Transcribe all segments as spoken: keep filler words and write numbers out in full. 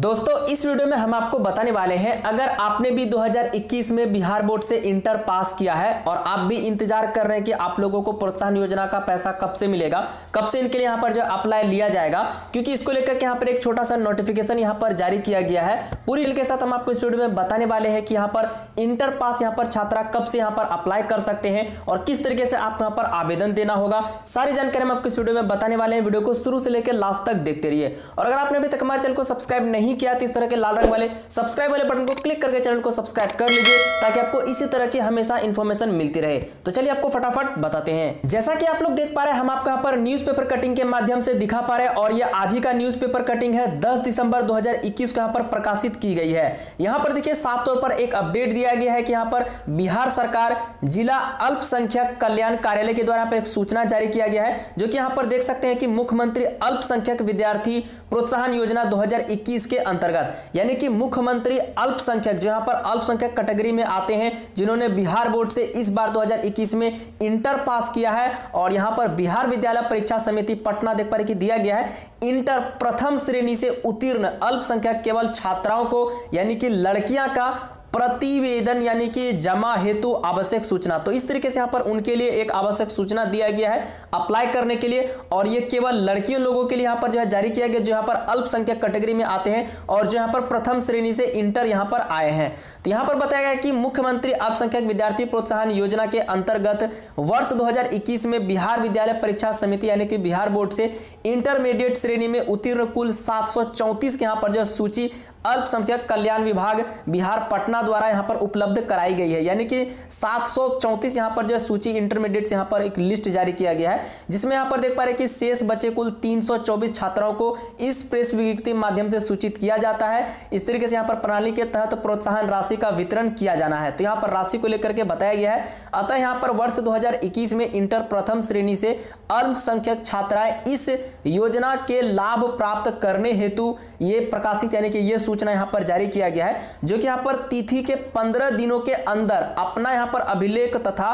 दोस्तों इस वीडियो में हम आपको बताने वाले हैं, अगर आपने भी दो हज़ार इक्कीस में बिहार बोर्ड से इंटर पास किया है और आप भी इंतजार कर रहे हैं कि आप लोगों को प्रोत्साहन योजना का पैसा कब से मिलेगा, कब से इनके लिए यहाँ पर जो अप्लाई लिया जाएगा, क्योंकि इसको लेकर के यहाँ पर एक छोटा सा नोटिफिकेशन यहाँ पर जारी किया गया है। पूरी डिटेल के साथ हम आपको इस वीडियो में बताने वाले हैं कि यहाँ पर इंटर पास यहाँ पर छात्रा कब से यहाँ पर अप्लाई कर सकते हैं और किस तरीके से आपको यहाँ पर आवेदन देना होगा। सारी जानकारी हम आपको इस वीडियो में बताने वाले हैं। वीडियो को शुरू से लेकर लास्ट तक देखते रहिए। और अगर आपने अभी तक हमारे चैनल को सब्सक्राइब नहीं नहीं किया तो इस तरह के लाल रंग वाले सब्सक्राइब वाले बटन को क्लिक करके चैनल को सब्सक्राइब कर लीजिए, ताकि आपको इसी तरह की हमेशा इंफॉर्मेशन मिलती रहे। तो चलिए आपको फटाफट बताते हैं। जैसा कि आप लोग देख पा रहे हैं, हम आपको यहाँ पर न्यूज़पेपर कटिंग के माध्यम से दिखा पा रहे हैं और ये आज ही का न्यूज़पेपर कटिंग है, दस दिसंबर दो हज़ार इक्कीस को यहाँ पर प्रकाशित की गई है। यहाँ पर देखिए साफ तौर पर एक अपडेट दिया गया है कि यहाँ पर बिहार सरकार जिला अल्पसंख्यक कल्याण कार्यालय के द्वारा एक सूचना जारी किया गया है, जो कि यहाँ पर देख सकते हैं कि मुख्यमंत्री अल्पसंख्यक विद्यार्थी प्रोत्साहन योजना दो हजार इक्कीस के अंतर्गत, यानी कि मुख्यमंत्री अल्पसंख्यक जो यहां पर अल्पसंख्यक कैटेगरी में आते हैं, जिन्होंने बिहार बोर्ड से इस बार दो हज़ार इक्कीस में इंटर पास किया है और यहां पर बिहार विद्यालय परीक्षा समिति पटना देख पर दिया गया है, इंटर प्रथम श्रेणी से उत्तीर्ण अल्पसंख्यक केवल छात्राओं को, यानी कि लड़कियां का प्रतिवेदन यानी कि जमा हेतु आवश्यक सूचना। तो इस तरीके से यहाँ पर उनके लिए एक आवश्यक सूचना दिया गया है अप्लाई करने के लिए, और ये केवल लड़कियों लोगों के लिए यहाँ पर जो है जारी किया गया, जो यहाँ पर अल्पसंख्यक कैटेगरी में आते हैं और जो यहाँ पर प्रथम श्रेणी से इंटर यहाँ पर आए हैं। तो यहाँ पर बताया गया कि मुख्यमंत्री अल्पसंख्यक विद्यार्थी प्रोत्साहन योजना के अंतर्गत वर्ष दो हजार इक्कीस में बिहार विद्यालय परीक्षा समिति यानी कि बिहार बोर्ड से इंटरमीडिएट श्रेणी में उत्तीर्ण कुल सात सौ चौंतीस के यहाँ पर जो सूची अल्पसंख्यक कल्याण विभाग बिहार पटना द्वारा यहां पर उपलब्ध कराई गई है, यानी कि सात सौ चौंतीस यहां पर जो सूची इंटरमीडिएट से यहां पर एक लिस्ट जारी किया गया है, जिसमें यहां पर देख पा रहे हैं कि शेष बचे कुल तीन सौ चौबीस छात्राओं को इस प्रेस विज्ञप्ति माध्यम से सूचित किया जाता है। इस तरीके से यहां पर प्रणाली के तहत प्रोत्साहन राशि का वितरण किया जाना है। तो यहां पर राशि को लेकर के बताया गया है, अतः यहां पर वर्ष दो हजार इक्कीस में इंटर प्रथम श्रेणी से अल्पसंख्यक छात्राएं इस योजना के लाभ प्राप्त करने हेतु ये प्रकाशित यानी कि ये सूचना यहां पर जारी किया गया है, जो कि यहां पर तिथि के पंद्रह दिनों के अंदर अपना यहां पर अभिलेख तथा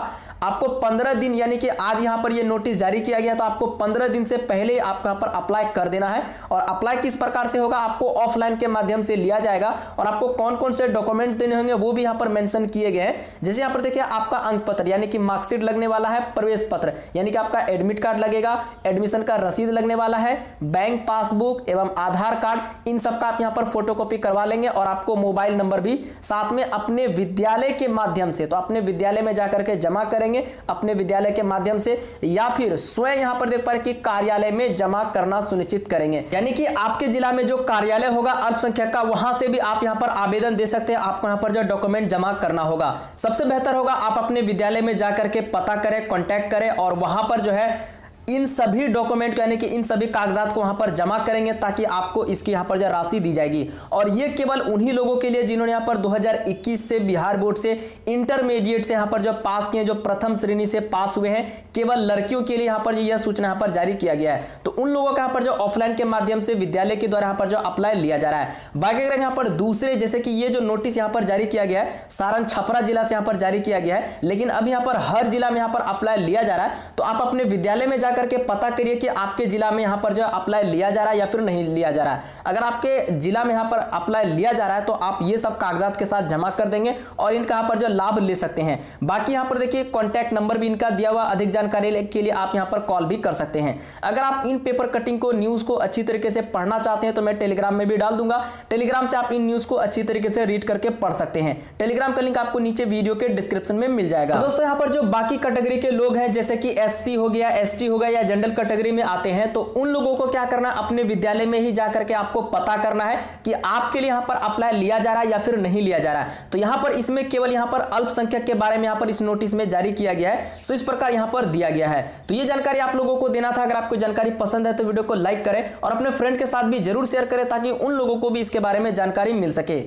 आपको पंद्रह दिन यानी कि आज यहां पर ये नोटिस जारी किया गया, तो आपको पंद्रह दिन से पहले आपको यहां पर अप्लाई कर देना है। और अप्लाई किस प्रकार से होगा, आपको ऑफलाइन के माध्यम से लिया जाएगा और आपको कौन कौन से डॉक्यूमेंट देने होंगे वो भी यहां पर मेंशन किए गए हैं। जैसे यहां पर देखिए आपका अंक पत्र यानी कि मार्कशीट लगने वाला है, प्रवेश पत्र यानी कि आपका एडमिट कार्ड लगेगा, एडमिशन का रसीद लगने वाला है, बैंक पासबुक एवं आधार कार्ड, इन सबका आप यहां पर फोटोकॉपी करवा लेंगे और आपको मोबाइल नंबर भी साथ में अपने विद्यालय के माध्यम से, तो अपने विद्यालय में जाकर के जमा करेंगे अपने विद्यालय के माध्यम से, या फिर स्वयं यहां पर देख पा रहे कि कार्यालय में जमा करना सुनिश्चित करेंगे, यानी कि आपके जिला में जो कार्यालय होगा अल्पसंख्यक का, वहां से भी आप यहां पर आवेदन दे सकते हैं। आपको यहां पर जो डॉक्यूमेंट जमा करना होगा, सबसे बेहतर होगा आप अपने विद्यालय में जाकर के पता करें, कॉन्टैक्ट करें और वहां पर जो है इन सभी डॉक्यूमेंट को यानी कि इन सभी कागजात को वहां पर जमा करेंगे, ताकि आपको इसकी यहां पर जो राशि दी जाएगी। और ये केवल उन्हीं लोगों के लिए जिन्होंने यहां पर दो हज़ार इक्कीस से बिहार बोर्ड से इंटरमीडिएट से यहां पर जो पास किए, जो प्रथम श्रेणी से पास हुए हैं, केवल लड़कियों के लिए यहां पर यह सूचना यहां पर जारी किया गया है। तो उन लोगों का यहां पर जो ऑफलाइन के माध्यम से विद्यालय के द्वारा यहां पर जो अप्लाई लिया जा रहा है। बाकी अगर यहां पर दूसरे जैसे कि ये जो नोटिस यहां पर जारी किया गया है सारण छपरा जिला से यहां पर जारी किया गया है, लेकिन अब यहां पर हर जिला में यहां पर अप्लाई लिया जा रहा है, तो आप अपने विद्यालय में जाकर करके पता करिए कि आपके जिला में यहां पर जो अप्लाई लिया जा रहा है या फिर नहीं लिया जा रहा है। अगर आपके जिला में यहां पर अप्लाई लिया जा रहा है तो आप ये सब कागजात के साथ जमा कर देंगे और इनका यहां पर जो लाभ ले सकते हैं। बाकी यहां पर देखिए कांटेक्ट नंबर भी इनका दिया हुआ, अधिक जानकारी के लिए आप यहां पर कॉल भी कर सकते हैं। अगर आप इन पेपर कटिंग को न्यूज को अच्छी तरीके से पढ़ना चाहते हैं तो मैं टेलीग्राम में भी डाल दूंगा, टेलीग्राम से आप इन न्यूज को अच्छी तरीके से रीड करके पढ़ सकते हैं। टेलीग्राम का लिंक आपको नीचे वीडियो के डिस्क्रिप्शन में मिल जाएगा। दोस्तों यहां पर जो बाकी कैटेगरी के लोग हैं जैसे कि एससी हो गया, एसटी हो या जनरल कैटेगरी में आते हैं, तो उन लोगों को क्या करना, अपने विद्यालय में ही जाकर के आपको पता करना है कि आपके लिए यहां पर अप्लाई लिया जा रहा है या फिर नहीं लिया जा रहा है। तो यहां पर इसमें केवल यहां पर अल्पसंख्यक के बारे में यहां पर इस नोटिस में जारी किया गया है, सो इस प्रकार यहां पर दिया गया है। तो ये जानकारी आप लोगों को देना था। अगर आपको जानकारी पसंद है तो वीडियो को लाइक करें और अपने फ्रेंड के साथ भी जरूर शेयर करें, ताकि उन लोगों को भी इसके बारे में जानकारी मिल सके।